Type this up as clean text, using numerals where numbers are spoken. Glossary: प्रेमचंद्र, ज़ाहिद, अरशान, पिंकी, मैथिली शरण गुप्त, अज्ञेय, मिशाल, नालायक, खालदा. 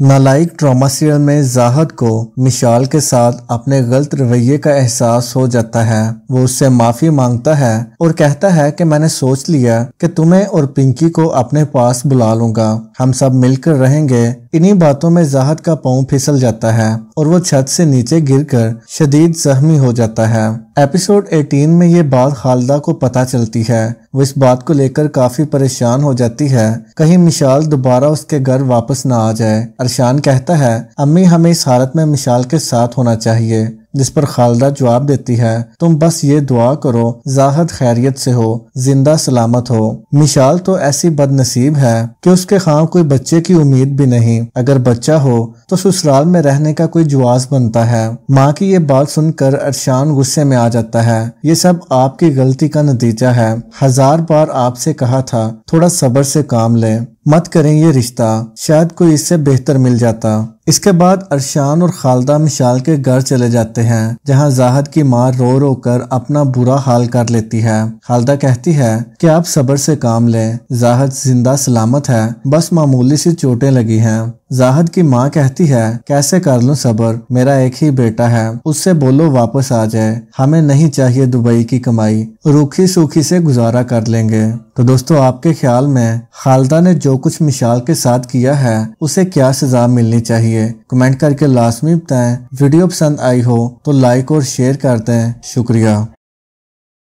नालायक drama serial में ज़ाहिद को मिशाल के साथ अपने गलत रवैये का एहसास हो जाता है। वो उससे माफ़ी मांगता है और कहता है कि मैंने सोच लिया कि तुम्हें और पिंकी को अपने पास बुला लूँगा, हम सब मिलकर रहेंगे। इन्हीं बातों में ज़ाहिद का पाँव फिसल जाता है और वो छत से नीचे गिरकर शदीद जख्मी हो जाता है। एपिसोड 18 में ये बात खालदा को पता चलती है। वो इस बात को लेकर काफ़ी परेशान हो जाती है, कहीं मिशाल दोबारा उसके घर वापस ना आ जाए। अरशान कहता है अम्मी हमें इस हालत में मिशाल के साथ होना चाहिए, जिस पर खालदा जवाब देती है तुम बस ये दुआ करो ज़ाहिद खैरियत से हो, जिंदा सलामत हो। मिशाल तो ऐसी बदनसीब है कि उसके खां कोई बच्चे की उम्मीद भी नहीं, अगर बच्चा हो तो ससुराल में रहने का कोई जुआस बनता है। माँ की ये बात सुनकर अरशान गुस्से में आ जाता है, ये सब आपकी गलती का नतीजा है, 1000 बार आपसे कहा था थोड़ा सब्र से काम ले, मत करें ये रिश्ता, शायद कोई इससे बेहतर मिल जाता। इसके बाद अरशान और खालदा मिशाल के घर चले जाते हैं, जहां ज़ाहिद की माँ रो रो कर अपना बुरा हाल कर लेती है। खालदा कहती है कि आप सब्र से काम लें, ज़ाहिद जिंदा सलामत है, बस मामूली सी चोटें लगी हैं। ज़ाहिद की माँ कहती है कैसे कर लूं सब्र, मेरा एक ही बेटा है, उससे बोलो वापस आ जाए, हमें नहीं चाहिए दुबई की कमाई, रूखी सूखी से गुजारा कर लेंगे। तो दोस्तों आपके ख्याल में खालदा ने जो कुछ मिशाल के साथ किया है उसे क्या सजा मिलनी चाहिए? कमेंट करके लाजमी बताएं। वीडियो पसंद आई हो तो लाइक और शेयर कर दें। शुक्रिया।